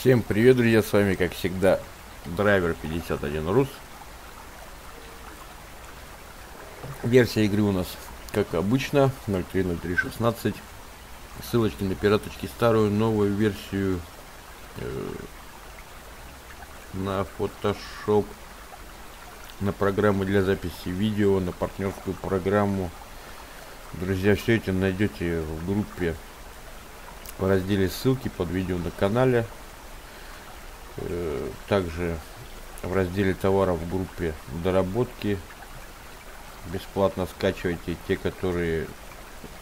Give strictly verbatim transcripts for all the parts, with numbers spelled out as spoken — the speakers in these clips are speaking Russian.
Всем привет, друзья, с вами, как всегда, Driver пятьдесят один рус. Версия игры у нас, как обычно, ноль три ноль три шестнадцать. Ссылочки на пираточки, старую, новую версию, э, на Photoshop, на программу для записи видео, на партнерскую программу. Друзья, все это найдете в группе, в разделе ссылки под видео на канале. Также в разделе товаров в группе доработки бесплатно скачивайте те, которые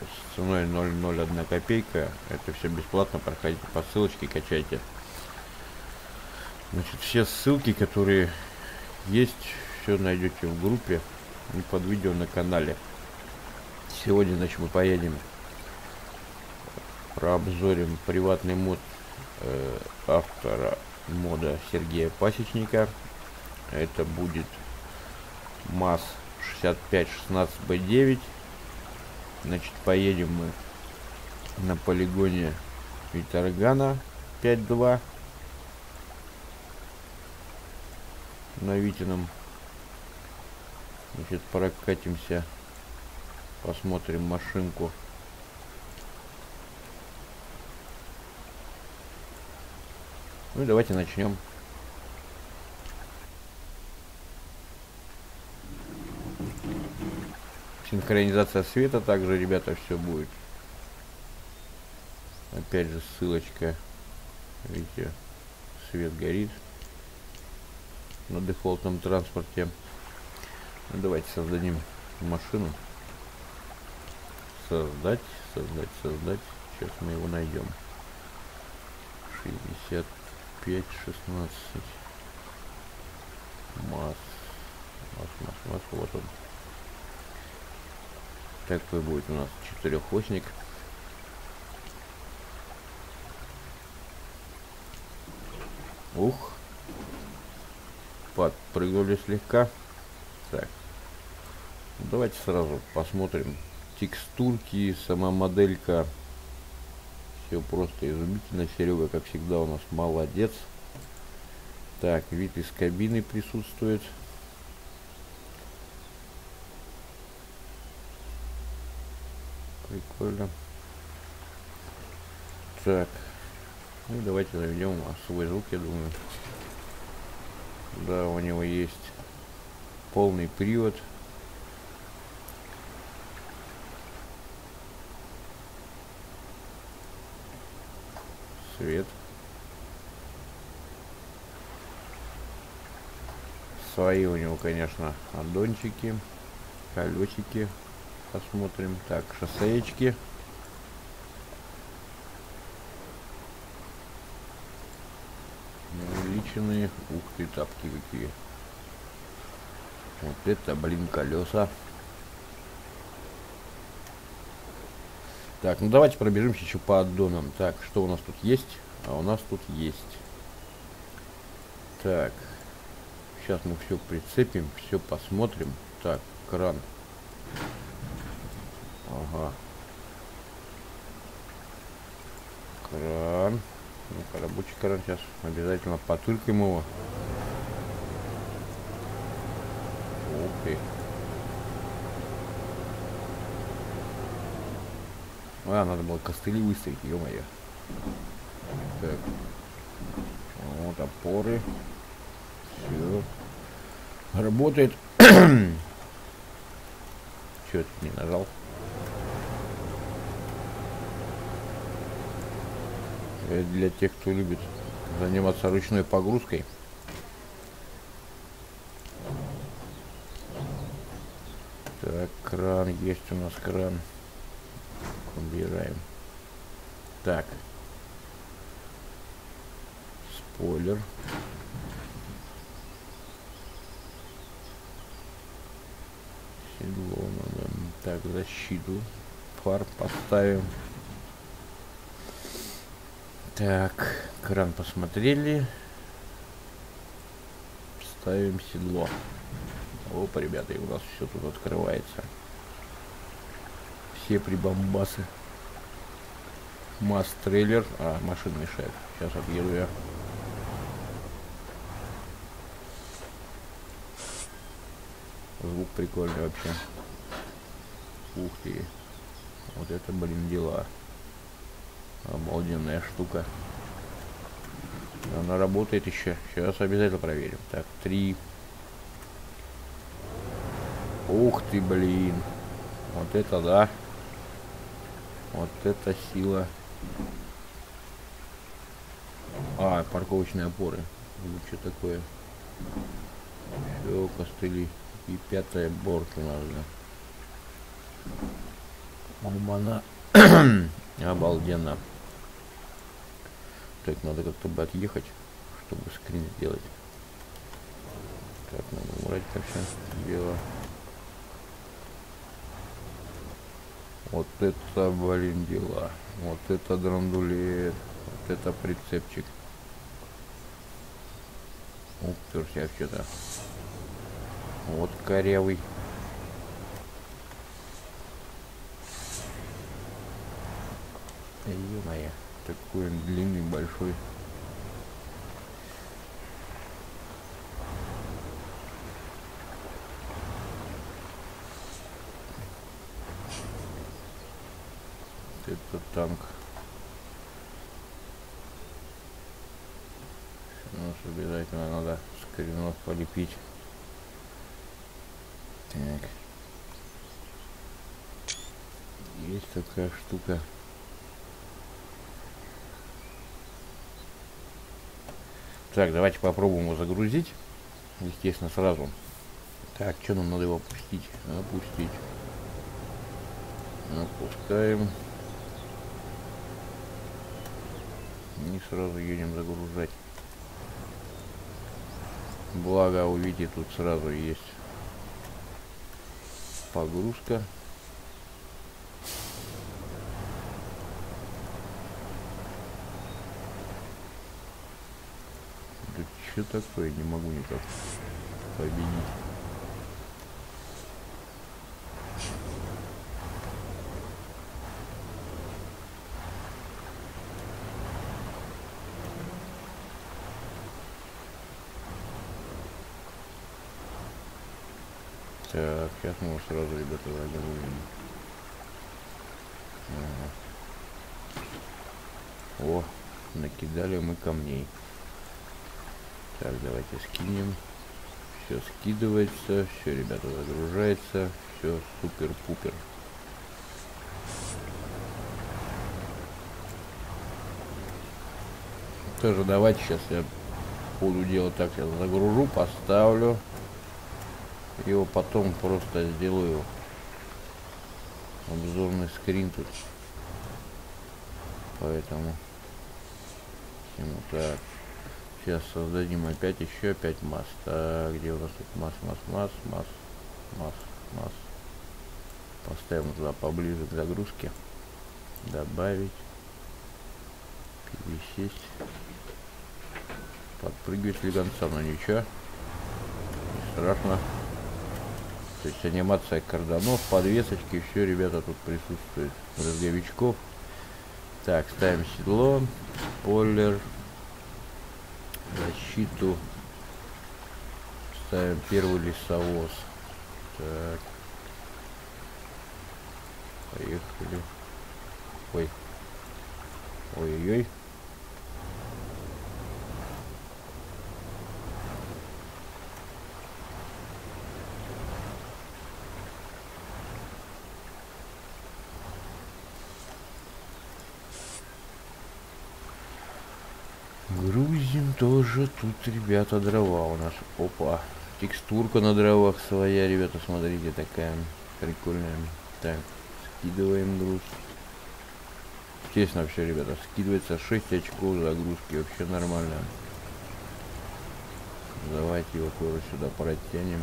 с ценой ноль ноль одна копейка. Это все бесплатно, проходите по ссылочке, качайте. Значит, все ссылки, которые есть, все найдете в группе и под видео на канале. Сегодня, значит, мы поедем, прообзорим приватный мод э, автора мода Сергея Пасечника. Это будет МАЗ шестьдесят пять шестнадцать бэ девять. Значит, поедем мы на полигоне Витаргана пять два на Витином. Значит, прокатимся, посмотрим машинку. Ну и давайте начнем. Синхронизация света также, ребята, все будет. Опять же ссылочка. Видите, свет горит на дефолтном транспорте. Ну, давайте создадим машину. Создать, создать, создать. Сейчас мы его найдем. шестьдесят пять шестнадцать МАЗ. МАЗ, МАЗ, МАЗ, вот он. Такой будет у нас четырехосник. Ух, подпрыгнули слегка. Так, давайте сразу посмотрим текстурки, сама моделька. Все просто изумительно. Серега, как всегда, у нас молодец. Так, вид из кабины присутствует. Прикольно. Так. Ну, давайте заведем свой звук, я думаю. Да, у него есть полный привод. Свет. Свои у него, конечно, аддончики, колесики. Посмотрим. Так, шоссеечки. Увеличенные. Ух ты, тапки какие. Вот это, блин, колеса. Так, ну давайте пробежимся еще по аддонам. Так, что у нас тут есть? А у нас тут есть. Так, сейчас мы все прицепим, все посмотрим. Так, кран. Ага. Кран. Ну-ка, рабочий кран, сейчас обязательно потыркаем его. Окей. А, надо было костыли выставить, ё-моё. Так. Вот опоры. Все. Работает. Чё ты не нажал? Это для тех, кто любит заниматься ручной погрузкой. Так, кран. Есть у нас кран. Убираем. Так, спойлер. Седло надо. Так, защиту фар поставим. Так, кран посмотрели, ставим седло. Опа, ребята, и у нас все тут открывается. Все прибамбасы. Масс-трейлер. А, машина мешает. Сейчас отъеду я. Звук прикольный вообще. Ух ты. Вот это, блин, дела. Обалденная штука. Она работает еще. Сейчас обязательно проверим. Так, три. Ух ты, блин. Вот это да. Вот это сила. А, парковочные опоры. Что такое? Все, костыли. И пятая борт у нас, да. Обана. Обалденно. Так, надо как-то бы отъехать, чтобы скрин сделать. Так, надо убрать это все дело. Вот это, блин, дела. Вот это драндулет. Вот это прицепчик. Уперся вообще-то. Вот корявый. Ё-моё. Такой он длинный, большой. Это танк. У нас обязательно надо скринок полепить. Так. Есть такая штука. Так, давайте попробуем его загрузить. Естественно, сразу. Так, что нам надо его опустить? Опустить. Опускаем. И сразу едем загружать. Благо, увидите, тут сразу есть погрузка. Да что такое? Не могу никак победить. Так, сейчас мы его сразу, ребята, загрузим. Ага. О, накидали мы камней. Так, давайте скинем. Все скидывается, все, ребята, загружается. Все супер-пупер. Тоже давайте сейчас я буду делать так, я загружу, поставлю. Его потом просто сделаю обзорный скрин тут, поэтому так сейчас создадим опять еще пять масс. Так, где у нас тут масс, масс, масс, масс, масс, масс. Поставим туда поближе к загрузке. Добавить, пересесть, подпрыгивать легонца, но ничего, не страшно. То есть анимация карданов, подвесочки, все, ребята, тут присутствует. Разговичков. Так, ставим седло, спойлер, защиту. Ставим первый лесовоз. Так. Поехали. Ой. Ой-ой-ой. Грузим тоже тут, ребята, дрова у нас. Опа. Текстурка на дровах своя, ребята, смотрите, такая прикольная. Так, скидываем груз. Естественно, все, ребята, скидывается. шесть очков загрузки. Вообще нормально. Давайте его тоже сюда протянем.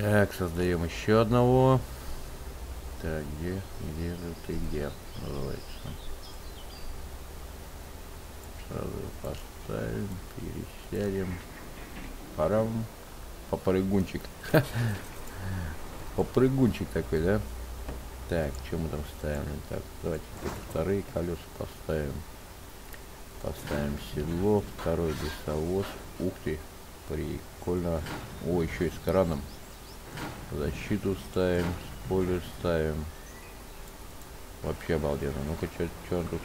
Так, создаем еще одного. Так, где, где же ты, где? Называется. Сразу поставим, пересядем. Парам. Попрыгунчик. Попрыгунчик такой, да? Так, что мы там ставим? Так, давайте вторые колеса поставим. Поставим седло, второй лесовоз. Ух ты, прикольно. О, еще и с краном. Защиту ставим, спойлер ставим. Вообще обалденно. Ну-ка, что он тут?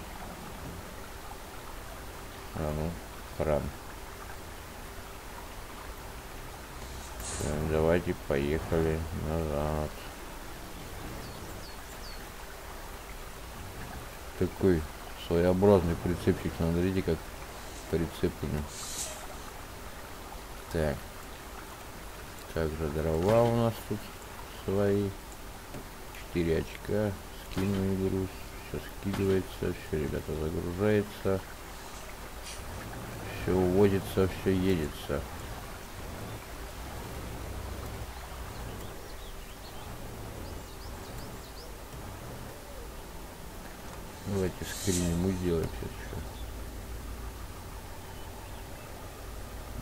А, ну, кран. Так, давайте поехали назад. Такой своеобразный прицепчик, смотрите, как прицеплено. Так, также дрова у нас тут свои, четыре очка, скинули груз, все скидывается, все, ребята, загружается, все увозится, все едется. Давайте скриним и сделаем все.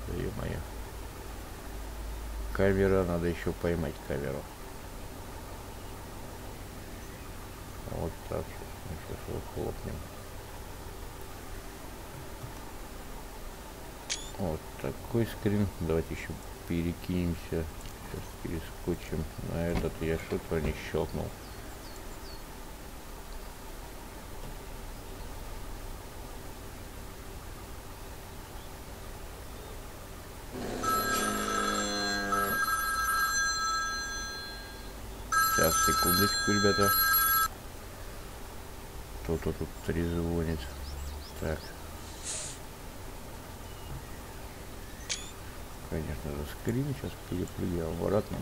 Да е-мое. Камера, надо еще поймать камеру. Вот так. Сейчас его хлопнем. Вот такой скрин. Давайте еще перекинемся. Сейчас перескочим на этот. Я что-то не щелкнул. Сейчас, секундочку, ребята. Кто-то тут трезвонит. Так. Конечно же, скрин. Сейчас перепрыгиваем обратно.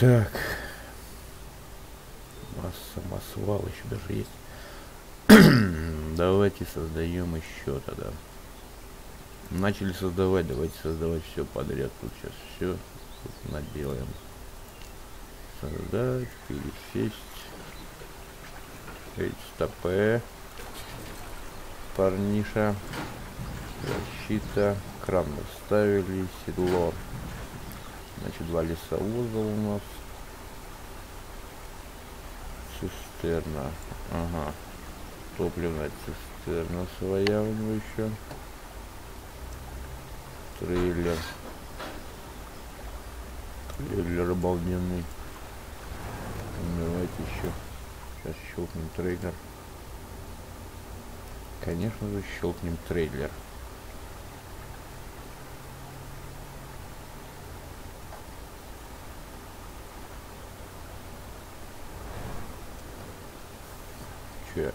Так, масса самосвал еще даже есть. Давайте создаем еще тогда. Начали создавать, давайте создавать все подряд. Тут сейчас все тут наделаем. Создать, пересесть. Стопе. Парниша. Защита. Кран мы вставили. Седло. Значит, два лесовоза у нас. Цистерна. Ага. Топливная цистерна своя у него еще. Трейлер. Трейлер обалденный. Давайте еще. Сейчас щелкнем трейлер. Конечно же, щелкнем трейлер.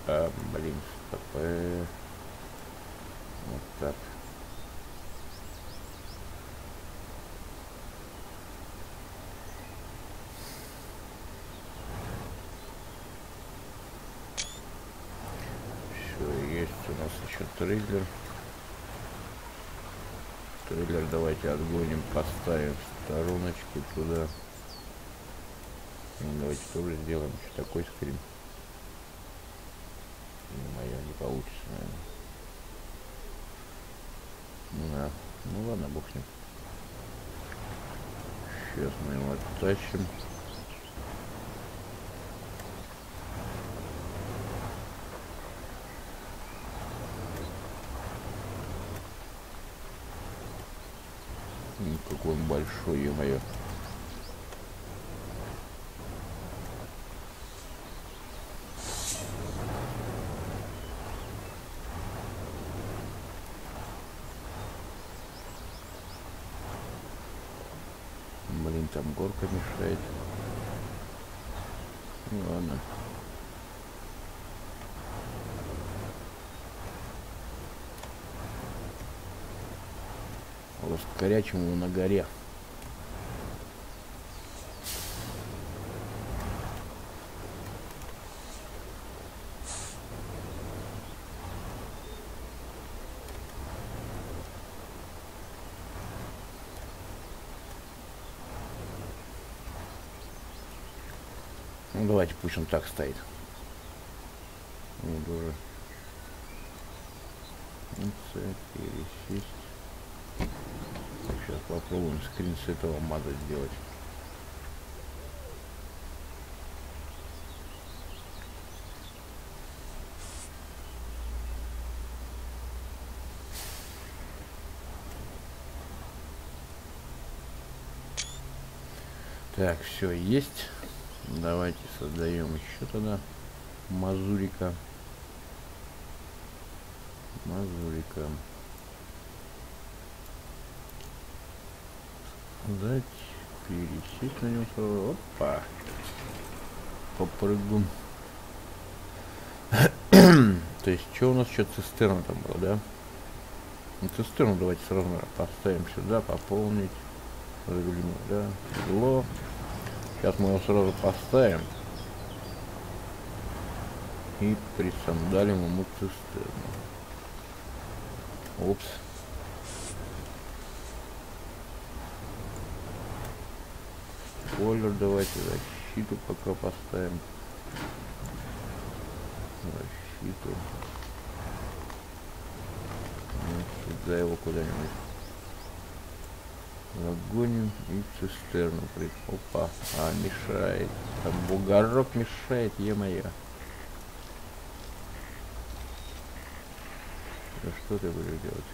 А, блин, стопы. Вот так. Все, есть у нас еще трейлер. Трейлер давайте отгоним, поставим в стороночку туда. Давайте тоже сделаем еще такой скрин. Моя не получится, наверное. Да. Ну ладно, бог с ним. Сейчас мы его оттащим. Ну, какой он большой, е-мое. Блин, там горка мешает. Ну ладно. Раскорячим его на горе. Ну, давайте пусть он так стоит. Не дурак. Сейчас попробуем скрин с этого МАЗа сделать. Так, все есть. Давайте создаем еще тогда мазурика. Мазурика. Дать пересесть на нем сразу. Опа. Попрыгнем. То есть, что у нас еще цистерна там была, да? Цистерну давайте сразу поставим сюда, пополнить. Загрузим, да? Тепло. Сейчас мы его сразу поставим. И присандалим ему цистерну. Опс. Спойлер давайте, защиту пока поставим. Защиту. Сюда его куда-нибудь загоним и цистерну при... Опа, а мешает. Там бугорок мешает, е-мое. Да что ты будешь делать?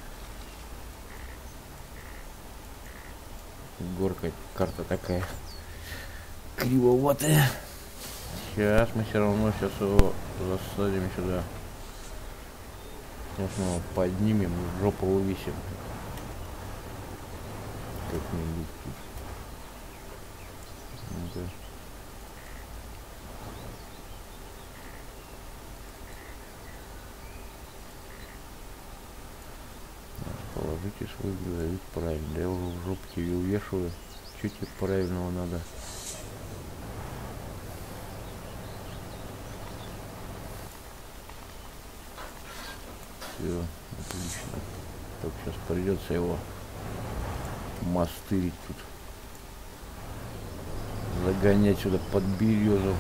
Горка, карта такая кривоватая. Сейчас мы все равно сейчас его засадим сюда. Сейчас мы его поднимем, в жопу увесим. Как-нибудь тут. Положите свой грузовик правильно. Я его в жопке увешиваю. Чуть тебе правильного надо. Все, отлично. Только сейчас придется его мосты тут загонять сюда под березу.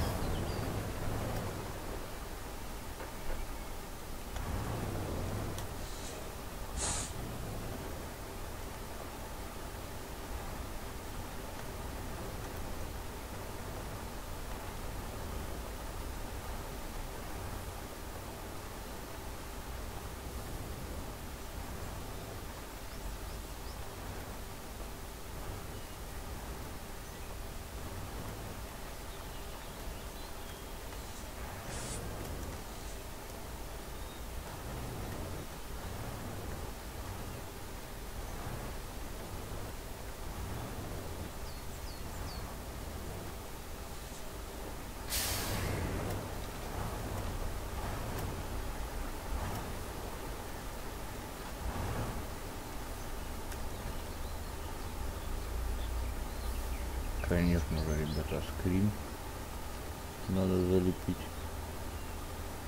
Конечно же, ребята, скрин надо залепить.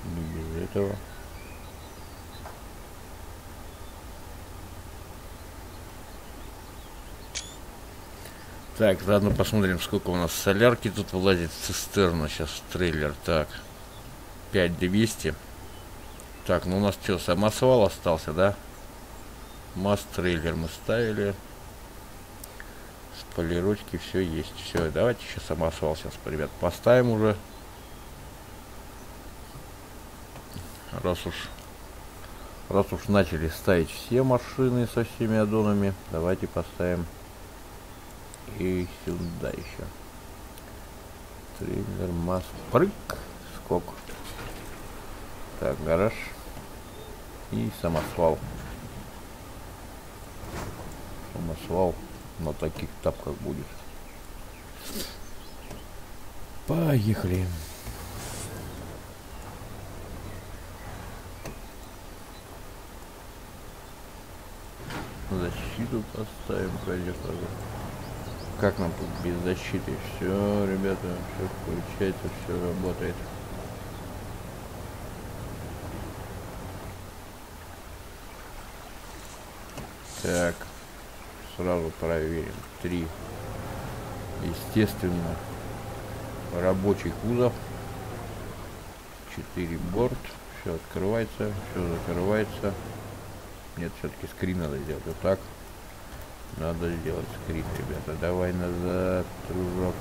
Не без этого. Так, заодно посмотрим, сколько у нас солярки тут влазит в цистерну. Сейчас трейлер. Так, пять двести. Так, ну у нас что, самосвал остался, да? Масс-трейлер мы ставили. Полирочки, все есть. Все, давайте еще самосвал сейчас, ребят, поставим уже. Раз уж раз уж начали ставить все машины со всеми аддонами, давайте поставим и сюда еще. Трейлер, масс, прыг, скок. Так, гараж и самосвал. Самосвал. На таких тапках будет. Поехали. Защиту поставим, конечно. Как нам тут без защиты? Все, ребята, все включается, все работает. Так. Сразу проверим. Три. Естественно. рабочий кузов, четыре борт, все открывается, все закрывается. Нет, все-таки скрин надо сделать. Вот так надо сделать скрин, ребята. Давай назад, дружок.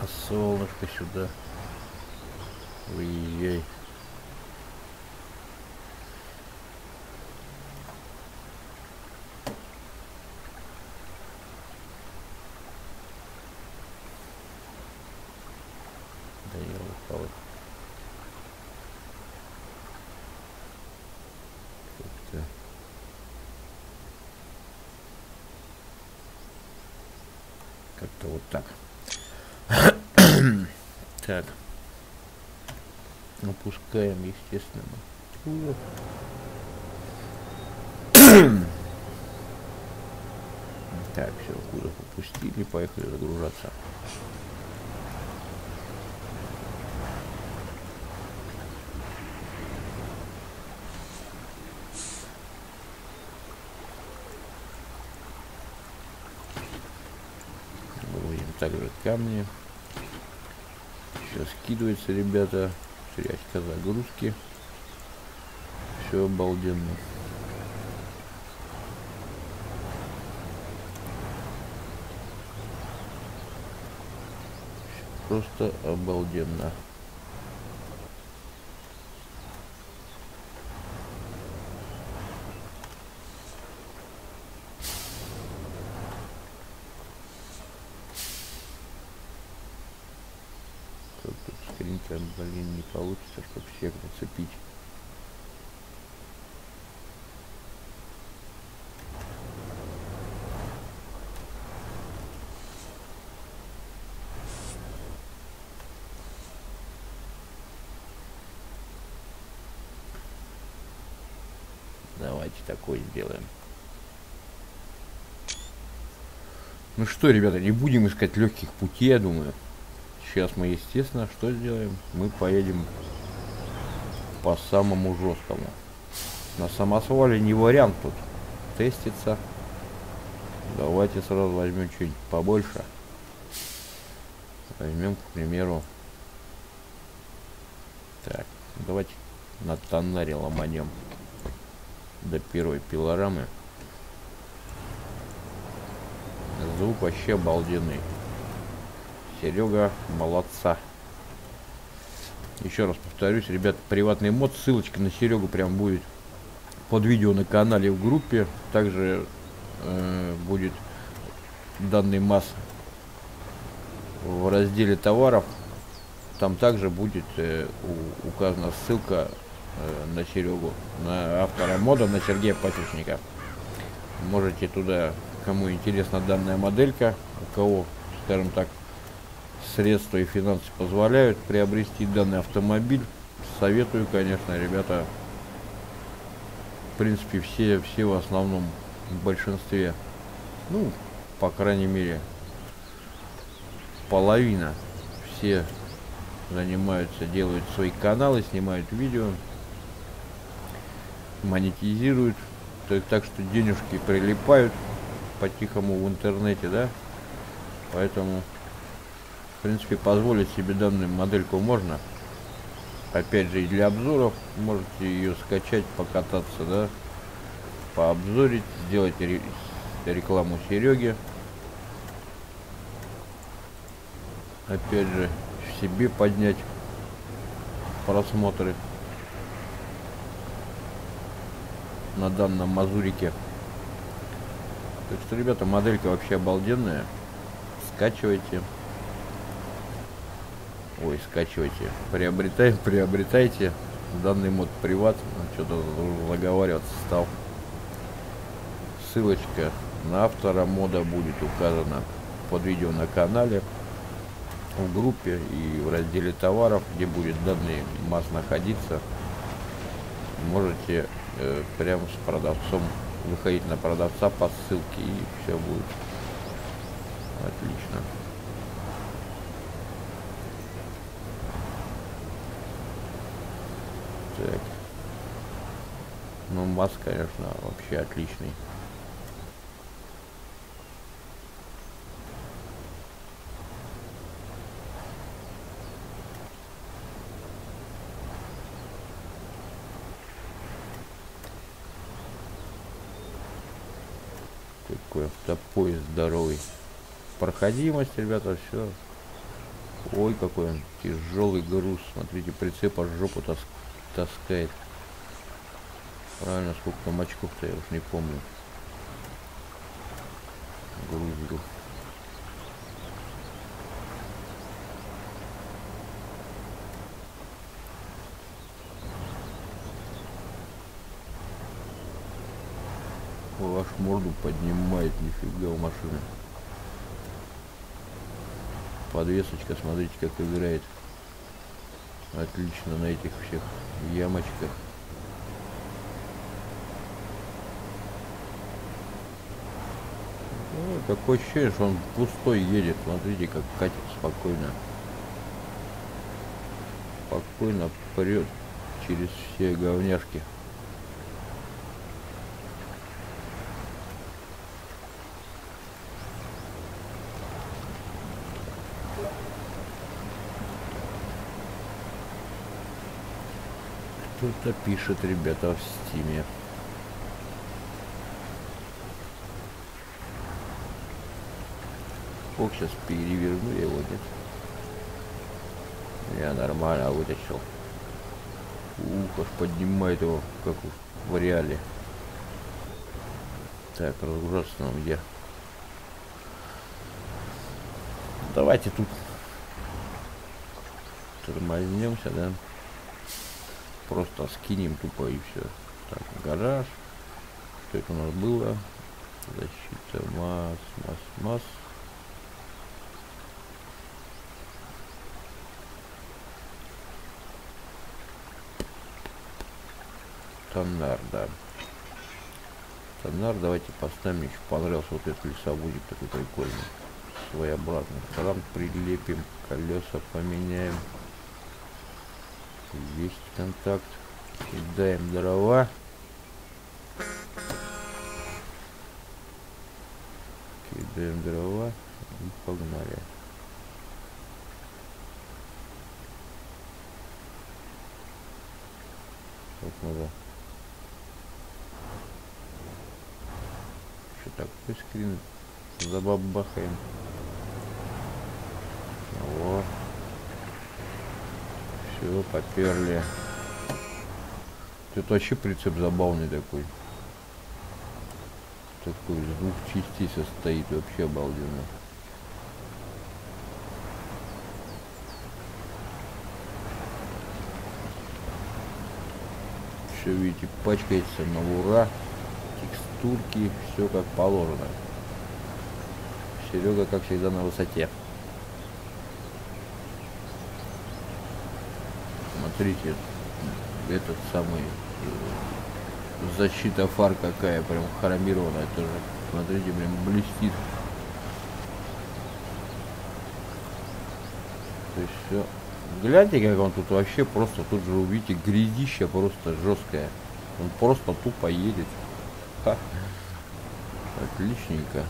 На солнышко сюда выезжай. Как-то вот так. Так. Опускаем, естественно, кузов. Так, все, кузов опустили, поехали загружаться. Также камни все скидывается, ребята, три очка загрузки, все обалденно. Всё просто обалденно. Блин, не получится, чтобы всех зацепить. Давайте такой сделаем. Ну что, ребята, не будем искать легких путей, я думаю. Сейчас мы, естественно, что сделаем? Мы поедем по самому жесткому. На самосвале не вариант тут теститься. Давайте сразу возьмем чуть побольше. Возьмем, к примеру. Так, давайте на тонаре ломанем до первой пилорамы. Звук вообще обалденный. Серега, молодца. Еще раз повторюсь, ребят, приватный мод. Ссылочка на Серегу прям будет под видео на канале, в группе. Также э, будет данный МАЗ в разделе товаров. Там также будет э, у, указана ссылка э, на Серегу, на автора мода, на Сергея Пасечника. Можете туда, кому интересна данная моделька, у кого, скажем так, средства и финансы позволяют приобрести данный автомобиль. Советую, конечно, ребята. В принципе, все, все в основном, в большинстве, ну, по крайней мере, половина, все занимаются, делают свои каналы, снимают видео, монетизируют. То есть, так что денежки прилипают по-тихому в интернете, да? Поэтому... В принципе, позволить себе данную модельку можно. Опять же, и для обзоров можете ее скачать, покататься, да, пообзорить, сделать рекламу Сереге. Опять же, в себе поднять просмотры на данном мазурике. Так что, ребята, моделька вообще обалденная. Скачивайте. Ой, скачивайте, приобретаем, приобретайте данный мод приват. Что-то заговариваться стал. Ссылочка на автора мода будет указана под видео на канале, в группе и в разделе товаров, где будет данный МАЗ находиться. Можете э, прямо с продавцом выходить на продавца по ссылке, и все будет отлично. Так. Ну, МАЗ, конечно, вообще отличный. Такой автопоезд здоровый. Проходимость, ребята, все. Ой, какой он тяжелый груз. Смотрите, прицеп аж жопу тас таскает. Правильно, сколько там очков-то, я уж не помню. Грузил. Ваш морду поднимает, нифига у машины. Подвесочка, смотрите, как играет. Отлично на этих всех ямочках. Ну, такое ощущение, что он пустой едет. Смотрите, как катит спокойно. Спокойно прет через все говняшки. Кто-то пишет, ребята, в стиме. Ох, сейчас переверну его, нет? Я нормально вытащил. Ух, аж поднимает его, как в реале. Так, разгружаться нам где? Давайте тут тормознемся, да? Просто скинем тупо и все. Так, гараж. Что это у нас было? Защита, масс, масс, масс. Тоннар, да. Тоннар давайте поставим. Мне еще понравился вот этот лесовозик такой прикольный. Своеобразный. Там прилепим, колеса поменяем. Есть контакт. Кидаем дрова. Кидаем дрова. И погнали. Вот надо. Что такое скрин? Забабахаем. Вот. Все, поперли. Тут вообще прицеп забавный такой. Такой из двух частей состоит, вообще обалденно. Все, видите, пачкается на ура. Текстурки, все как положено. Серега, как всегда, на высоте. Смотрите, этот самый, защита фар какая, прям хромированная тоже. Смотрите, прям блестит. То есть все. Гляньте, как он тут вообще просто, тут же увидите, грязища просто жесткая. Он просто тупо едет. Ха. Отличненько.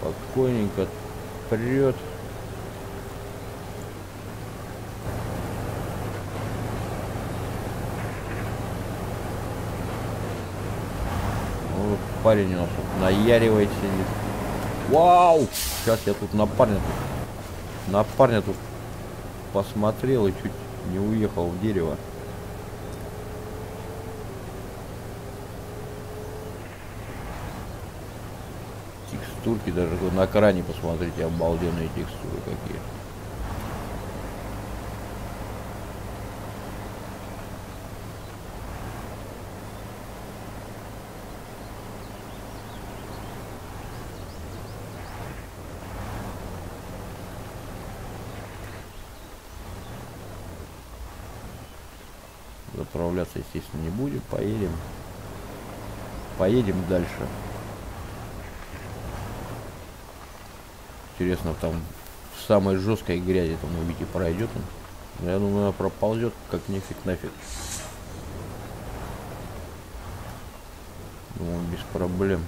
Спокойненько прет. Парень у нас тут наяривает, сидит. Вау! Сейчас я тут на парня тут, на парня тут посмотрел и чуть не уехал в дерево. Текстурки даже на кране, посмотрите, обалденные текстуры какие. Заправляться, естественно, не будем. Поедем. Поедем дальше. Интересно, там в самой жесткой грязи, там, увидите, пройдет он. Я думаю, она проползет, как нифиг нафиг. Думаю, без проблем.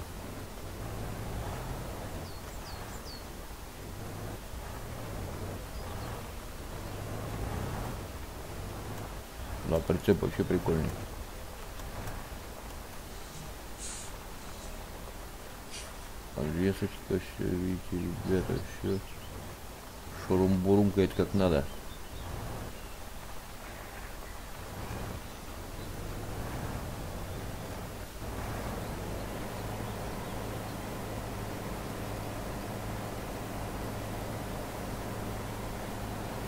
Да, прицеп вообще прикольный. Подвесочка, все, видите, ребята, все. Шурум-бурумкает как надо.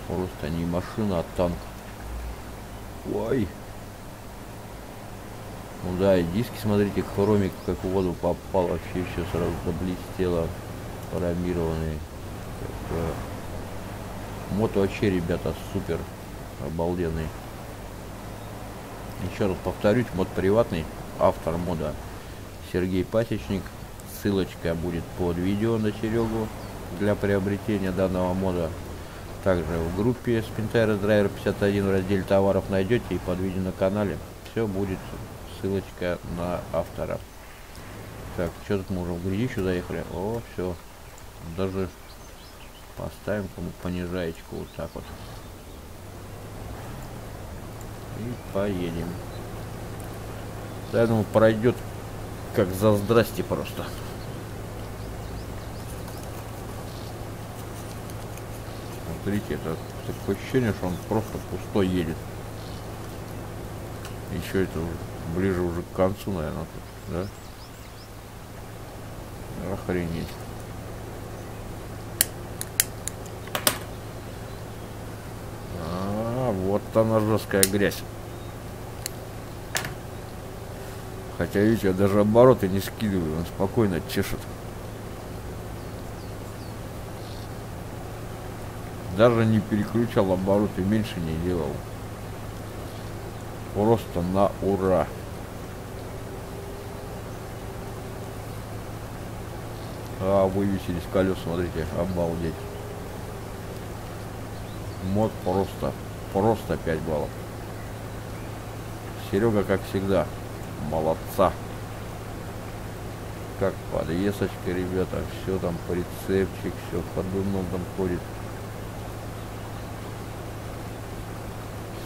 Просто не машина, а танк. Ой. Ну да, и диски, смотрите, хромик как в воду попал, вообще все сразу заблестело, хромированные. Мото вообще, ребята, супер, обалденный. Еще раз повторюсь, мод приватный, автор мода Сергей Пасечник. Ссылочка будет под видео на Серегу для приобретения данного мода. Также в группе Spin Tires Driver пятьдесят один в разделе товаров найдете, и под видео на канале все будет, ссылочка на автора. Так, что тут мы уже в грязищу заехали? О, все. Даже поставим понижаечку вот так вот. И поедем. Я думаю, пройдет как за здрасте просто. Смотрите, это такое ощущение, что он просто пустой едет. Еще это ближе уже к концу, наверное, тут, да? Охренеть. А, вот она жесткая грязь. Хотя, видите, я даже обороты не скидываю, он спокойно чешет. Даже не переключал обороты, меньше не делал. Просто на ура. А, вывесились колес, смотрите, обалдеть. Мод просто, просто пять баллов. Серега, как всегда, молодца. Как подвесочка, ребята, все там, прицепчик, все ходуном там ходит.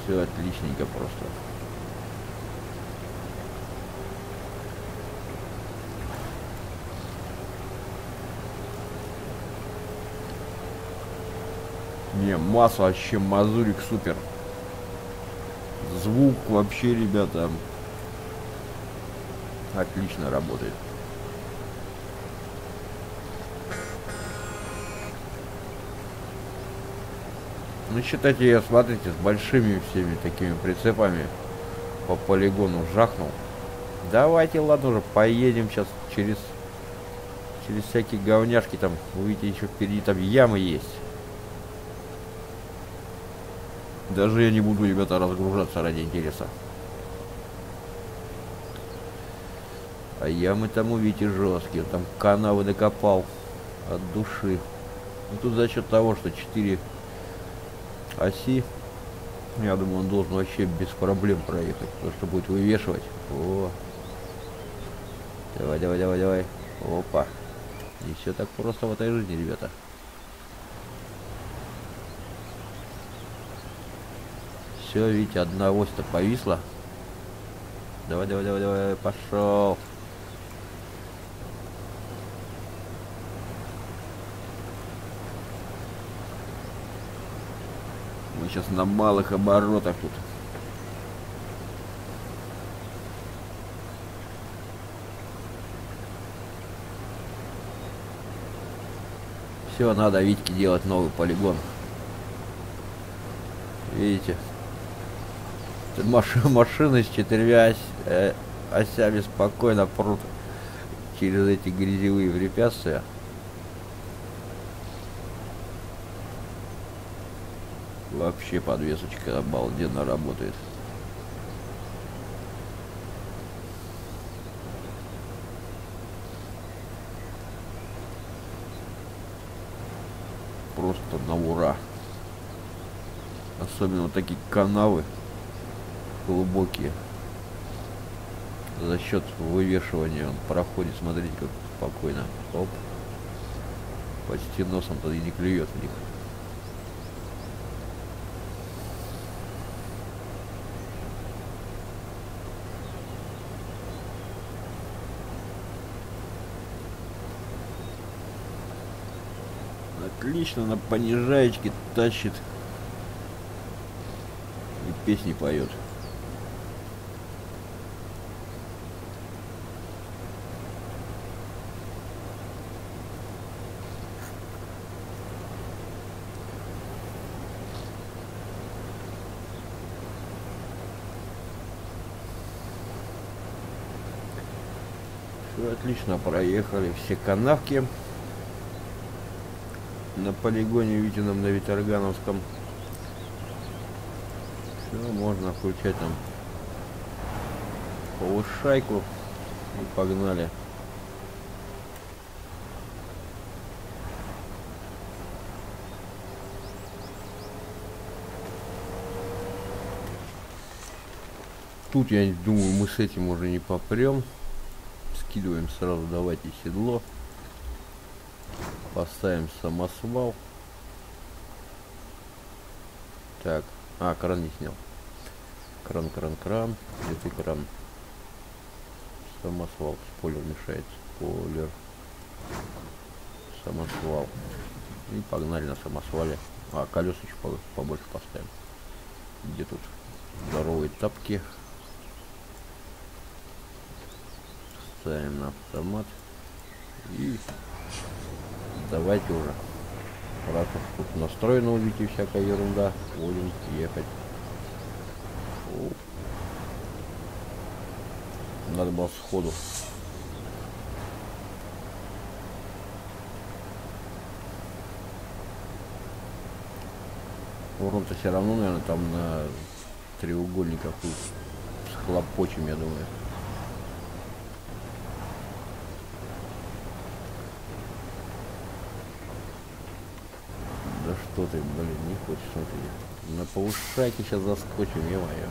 Все отличненько просто. Не, МАЗ вообще, мазурик супер. Звук вообще, ребята, отлично работает. Ну, считайте, я, смотрите, с большими всеми такими прицепами по полигону жахнул. Давайте, ладно уже, поедем сейчас через, через всякие говняшки там. Увидите, еще впереди там ямы есть. Даже я не буду, ребята, разгружаться ради интереса. А ямы там, увидите, жесткие. Там канавы накопал от души. Ну, тут за счет того, что четыре оси, я думаю, он должен вообще без проблем проехать, потому что будет вывешивать. О, давай, давай, давай, давай. Опа. И все так просто в этой жизни, ребята. Все, видите, одна ось-то повисла. Давай, давай, давай, давай, пошел. Мы сейчас на малых оборотах тут. Все, надо Витьке делать новый полигон. Видите? Тут машины с четырьмя осями спокойно прут через эти грязевые препятствия. Вообще подвесочка обалденно работает. Просто на ура. Особенно вот такие канавы глубокие. За счет вывешивания он проходит, смотрите, как спокойно. Оп. Почти носом тогда и не клюет в них. отлично на понижаечке тащит и песни поет. Отлично проехали все канавки на полигоне Витином, на Витаргановском. Все, можно включать там полушайку и погнали. Тут я думаю, мы с этим уже не попрем. Скидываем сразу, давайте седло, поставим самосвал. Так, а кран не снял. Кран, кран, кран, где ты кран? Самосвал, спойлер мешает, спойлер. Самосвал. И погнали на самосвале. А колеса еще побольше поставим. Где тут здоровые тапки? Ставим на автомат и давайте уже, раз уж тут настроена у детей всякая ерунда, будем ехать. О. Надо было сходу. Урон-то все равно, наверное, там на треугольниках с хлопочем, я думаю. Что ты, блин, не хочешь, смотри. На полушайке сейчас заскочим, е-мое.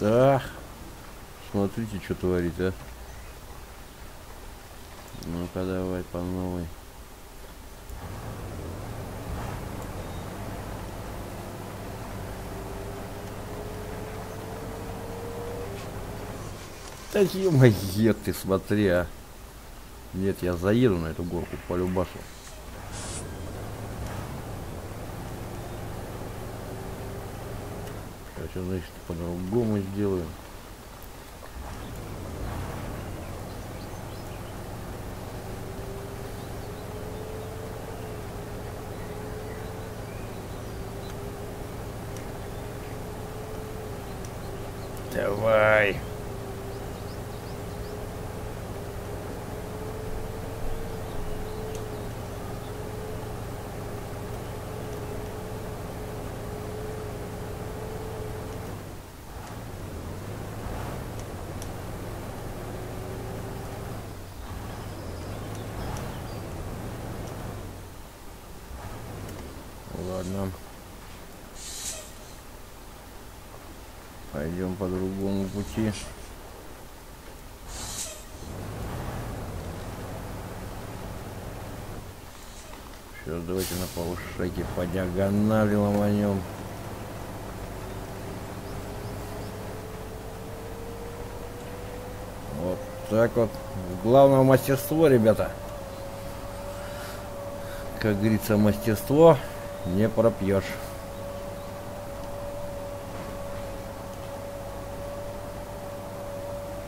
Так, смотрите, что творит, а. Ну-ка, давай по новой. Да е-мое, ты смотри, а. Нет, я заеду на эту горку по любасу. Что значит по-другому сделаем? Давай. Ладно, пойдем по другому пути. Сейчас давайте на полушайке по диагонали ломанем. Вот так вот. Главное мастерство, ребята. Как говорится, мастерство не пропьешь.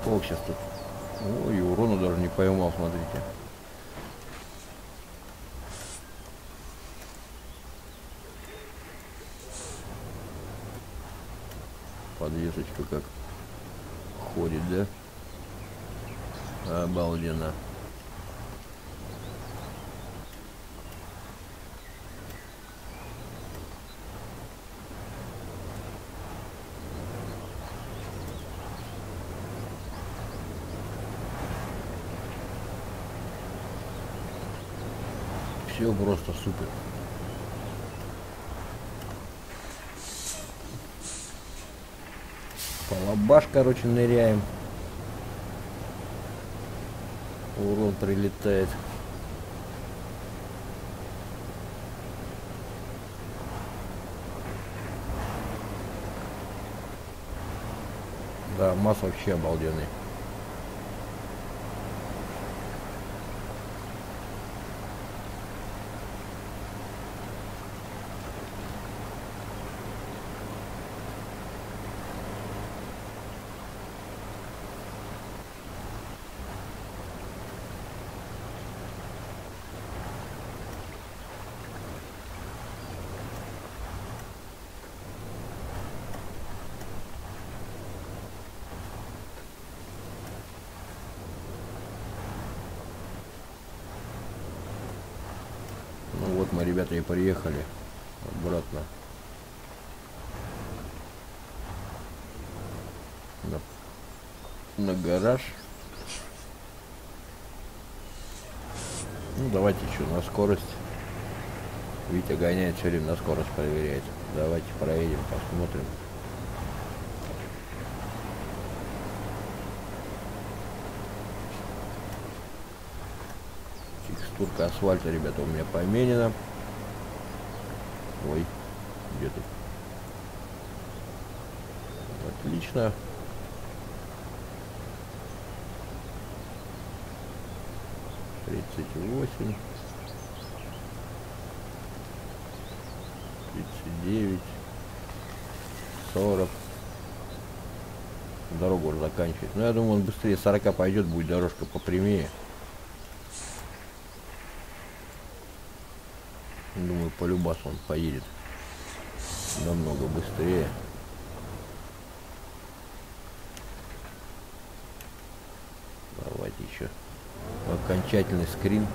Полк сейчас тут. Ой, урона даже не поймал, смотрите. Подвесочка как ходит, да? Обалденно. Все просто супер. Полабаш, короче, ныряем. Урон прилетает. Да, МАЗ вообще обалденный. Вот мы, ребята, и приехали обратно на, на гараж. Ну давайте еще на скорость. Витя гоняет все время, на скорость проверяет. Давайте проедем, посмотрим. Турка асфальта, ребята, у меня поменена. Ой, где тут? Отлично. тридцать восемь. тридцать девять. сорок. Дорогу уже заканчивает. Но я думаю, он быстрее сорока пойдет, будет дорожка попрямее. Думаю, полюбас он поедет намного быстрее. Давайте еще окончательный скрин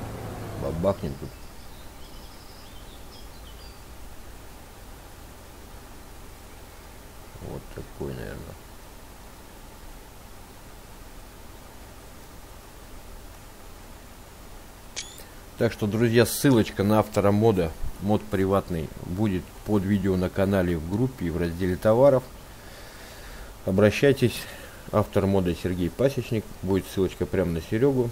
бабахнем тут. Вот такой, наверное. Так что, друзья, ссылочка на автора мода, мод приватный, будет под видео на канале, в группе и в разделе товаров. Обращайтесь. Автор мода Сергей Пасечник. Будет ссылочка прямо на Серегу.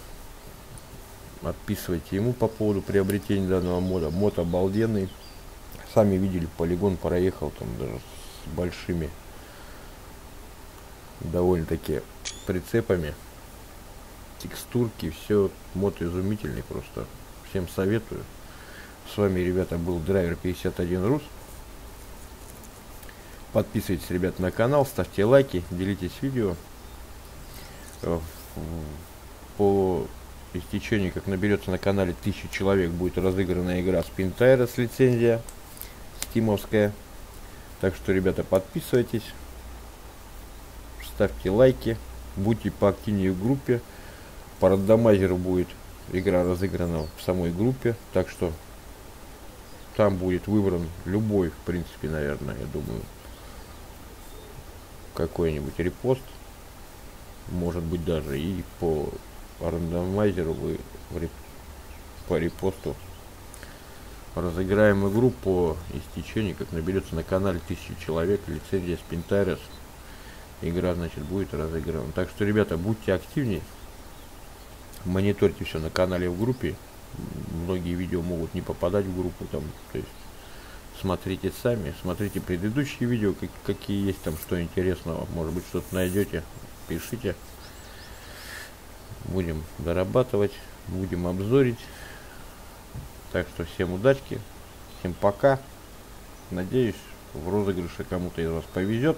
Отписывайте ему по поводу приобретения данного мода. Мод обалденный. Сами видели, полигон проехал там даже с большими довольно-таки прицепами. Текстурки, все. Мод изумительный просто. Всем советую. С вами, ребята, был Driver пятьдесят один рус. Подписывайтесь, ребят, на канал, ставьте лайки, делитесь видео. По истечению, как наберется на канале тысяча человек, будет разыграна игра Spin Tires, лицензия стимовская. Так что, ребята, подписывайтесь, ставьте лайки, будьте поактивнее в группе. По рандомайзеру будет игра разыграна в самой группе, так что там будет выбран любой, в принципе, наверное, я думаю, какой-нибудь репост, может быть, даже и по рандомайзеру вы по репосту разыграем игру по истечении, как наберется на канале тысяча человек, лицензия Spin Tires, игра, значит, будет разыграна. Так что, ребята, будьте активнее, мониторьте все на канале, в группе. Многие видео могут не попадать в группу там, то есть смотрите сами, смотрите предыдущие видео, как, какие есть там, что интересного, может быть, что-то найдете, пишите, будем дорабатывать, будем обзорить. Так что всем удачки, всем пока. Надеюсь, в розыгрыше кому-то из вас повезет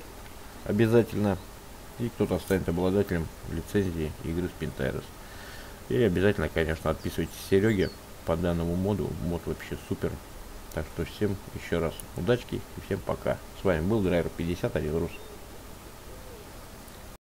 обязательно, и кто-то станет обладателем лицензии игры Spin Tires. И обязательно, конечно, отписывайтесь Сереге по данному моду. Мод вообще супер. Так что всем еще раз удачки и всем пока. С вами был Driver пятьдесят один рус.